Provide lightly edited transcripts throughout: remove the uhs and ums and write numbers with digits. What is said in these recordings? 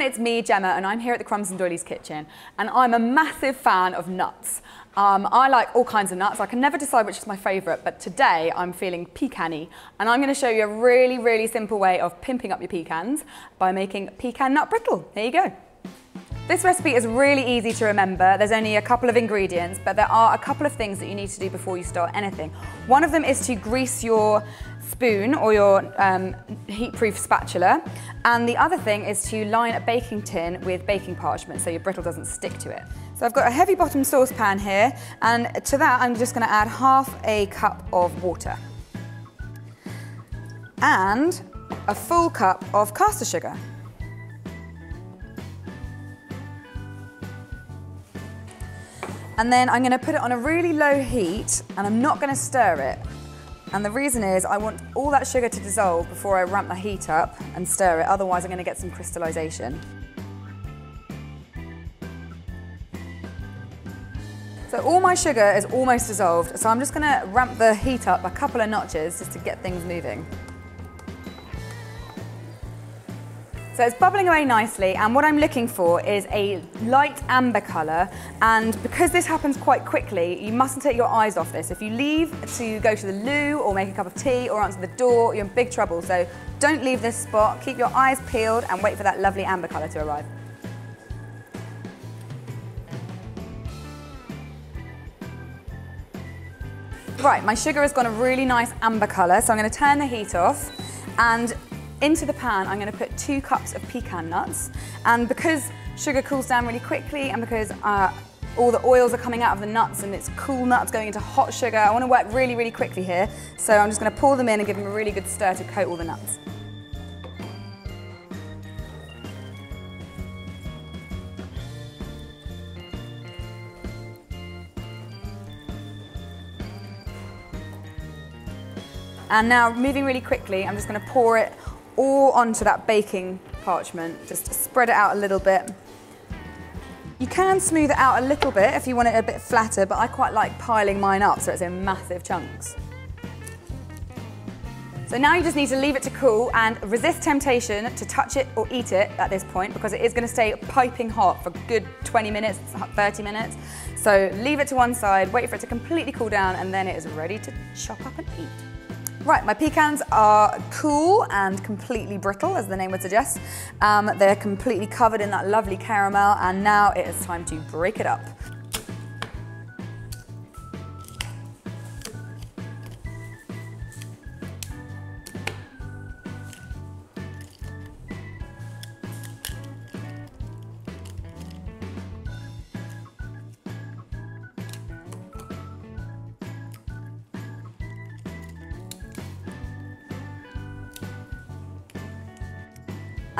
everyone, it's me, Gemma, and I'm here at the Crumbs and Doilies kitchen, and I'm a massive fan of nuts. I like all kinds of nuts. I can never decide which is my favourite, but today I'm feeling pecan-y, and I'm going to show you a really, really simple way of pimping up your pecans by making pecan nut brittle. There you go. This recipe is really easy to remember. There's only a couple of ingredients, but there are a couple of things that you need to do before you start anything. One of them is to grease your spoon or your heat-proof spatula, and the other thing is to line a baking tin with baking parchment so your brittle doesn't stick to it. So I've got a heavy bottom saucepan here, and to that I'm just going to add half a cup of water and a full cup of caster sugar. And then I'm going to put it on a really low heat, and I'm not going to stir it. And the reason is I want all that sugar to dissolve before I ramp the heat up and stir it, otherwise I'm going to get some crystallization. So all my sugar is almost dissolved, so I'm just going to ramp the heat up a couple of notches just to get things moving. So it's bubbling away nicely, and what I'm looking for is a light amber colour, and because this happens quite quickly, you mustn't take your eyes off this. If you leave to go to the loo or make a cup of tea or answer the door, you're in big trouble. So don't leave this spot, keep your eyes peeled and wait for that lovely amber colour to arrive. Right, my sugar has gone a really nice amber colour, so I'm going to turn the heat off, and into the pan, I'm going to put 2 cups of pecan nuts, and because sugar cools down really quickly and because all the oils are coming out of the nuts and it's cool nuts going into hot sugar, I want to work really, really quickly here, so I'm just going to pour them in and give them a really good stir to coat all the nuts. And now, moving really quickly, I'm just going to pour it all onto that baking parchment. Just spread it out a little bit. You can smooth it out a little bit if you want it a bit flatter, but I quite like piling mine up so it's in massive chunks. So now you just need to leave it to cool and resist temptation to touch it or eat it at this point, because it is going to stay piping hot for a good 20 minutes, 30 minutes. So leave it to one side, wait for it to completely cool down, and then it is ready to chop up and eat. Right, my pecans are cool and completely brittle, as the name would suggest. They're completely covered in that lovely caramel, and now it is time to break it up.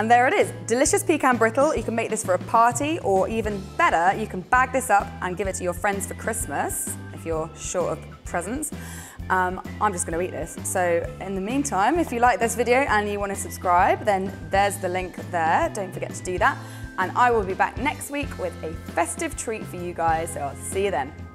And there it is, delicious pecan brittle. You can make this for a party, or even better, you can bag this up and give it to your friends for Christmas, if you're short of presents. I'm just gonna eat this. So in the meantime, if you like this video and you wanna subscribe, then there's the link there. Don't forget to do that. And I will be back next week with a festive treat for you guys, so I'll see you then.